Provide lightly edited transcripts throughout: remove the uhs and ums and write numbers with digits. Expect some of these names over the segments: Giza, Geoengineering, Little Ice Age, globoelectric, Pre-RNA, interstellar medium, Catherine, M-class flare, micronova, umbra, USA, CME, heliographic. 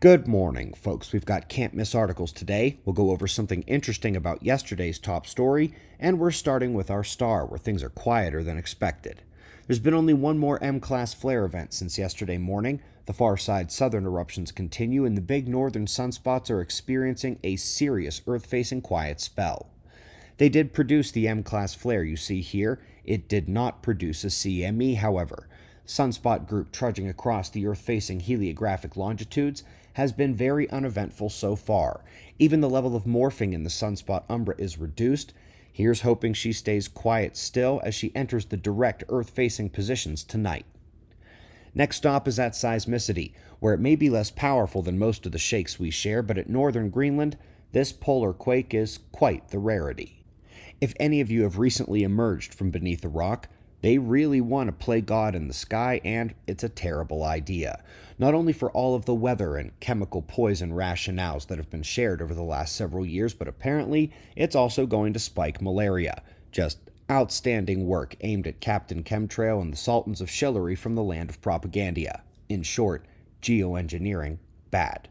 Good morning, folks. We've got Can't Miss Articles today. We'll go over something interesting about yesterday's top story, and we're starting with our star, where things are quieter than expected. There's been only one more M-class flare event since yesterday morning. The far side southern eruptions continue, and the big northern sunspots are experiencing a serious Earth-facing quiet spell. They did produce the M-class flare you see here. It did not produce a CME, however. Sunspot group trudging across the Earth-facing heliographic longitudes has been very uneventful so far. Even the level of morphing in the sunspot umbra is reduced. Here's hoping she stays quiet still as she enters the direct Earth-facing positions tonight. Next stop is at seismicity, where it may be less powerful than most of the shakes we share, but at northern Greenland, this polar quake is quite the rarity. If any of you have recently emerged from beneath a rock, they really want to play God in the sky, and it's a terrible idea, not only for all of the weather and chemical poison rationales that have been shared over the last several years, but apparently it's also going to spike malaria. Just outstanding work aimed at Captain Chemtrail and the Sultans of Shillery from the land of propagandia. In short, geoengineering bad.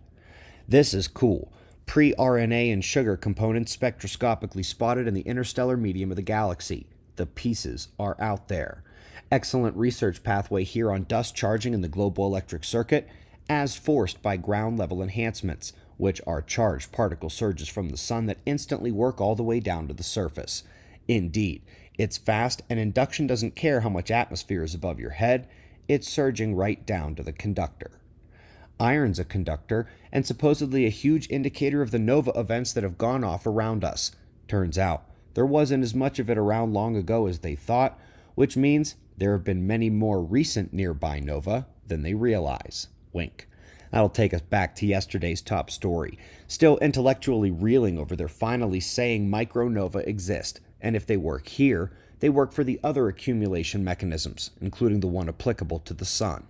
This is cool. Pre-RNA and sugar components spectroscopically spotted in the interstellar medium of the galaxy. The pieces are out there. Excellent research pathway here on dust charging in the globoelectric circuit, as forced by ground-level enhancements, which are charged particle surges from the sun that instantly work all the way down to the surface. Indeed, it's fast, and induction doesn't care how much atmosphere is above your head. It's surging right down to the conductor. Iron's a conductor, and supposedly a huge indicator of the nova events that have gone off around us. Turns out, there wasn't as much of it around long ago as they thought, which means there have been many more recent nearby nova than they realize. Wink. That'll take us back to yesterday's top story. Still intellectually reeling over their finally saying micronova exist, and if they work here, they work for the other accumulation mechanisms, including the one applicable to the sun.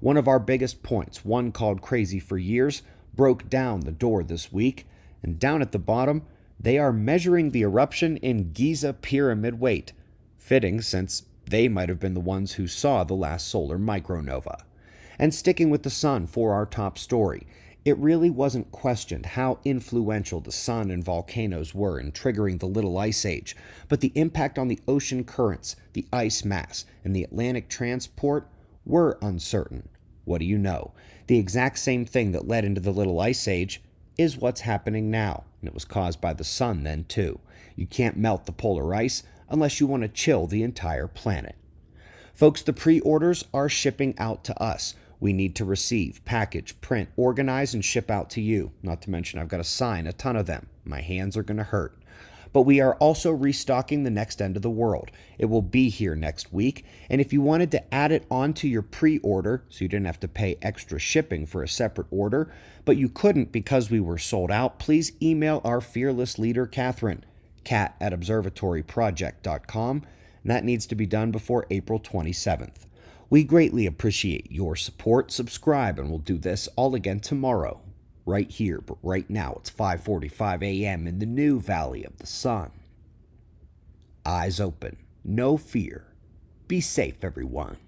One of our biggest points, one called crazy for years, broke down the door this week, and down at the bottom, they are measuring the eruption in Giza pyramid weight. Fitting, since they might have been the ones who saw the last solar micronova. And sticking with the sun for our top story, it really wasn't questioned how influential the sun and volcanoes were in triggering the Little Ice Age, but the impact on the ocean currents, the ice mass, and the Atlantic transport were uncertain. What do you know? The exact same thing that led into the Little Ice Age is what's happening now, and it was caused by the sun then too. You can't melt the polar ice unless you want to chill the entire planet. Folks, the pre-orders are shipping out to us. We need to receive, package, print, organize, and ship out to you. Not to mention I've got to sign a ton of them. My hands are going to hurt. But we are also restocking the next end of the world. It will be here next week, and if you wanted to add it onto your pre-order, so you didn't have to pay extra shipping for a separate order, but you couldn't because we were sold out, please email our fearless leader, Catherine, cat@observatoryproject.com, and that needs to be done before April 27th. We greatly appreciate your support. Subscribe, and we'll do this all again tomorrow. Right here, but right now it's 5:45 a.m. in the new Valley of the Sun. Eyes open, no fear. Be safe, everyone.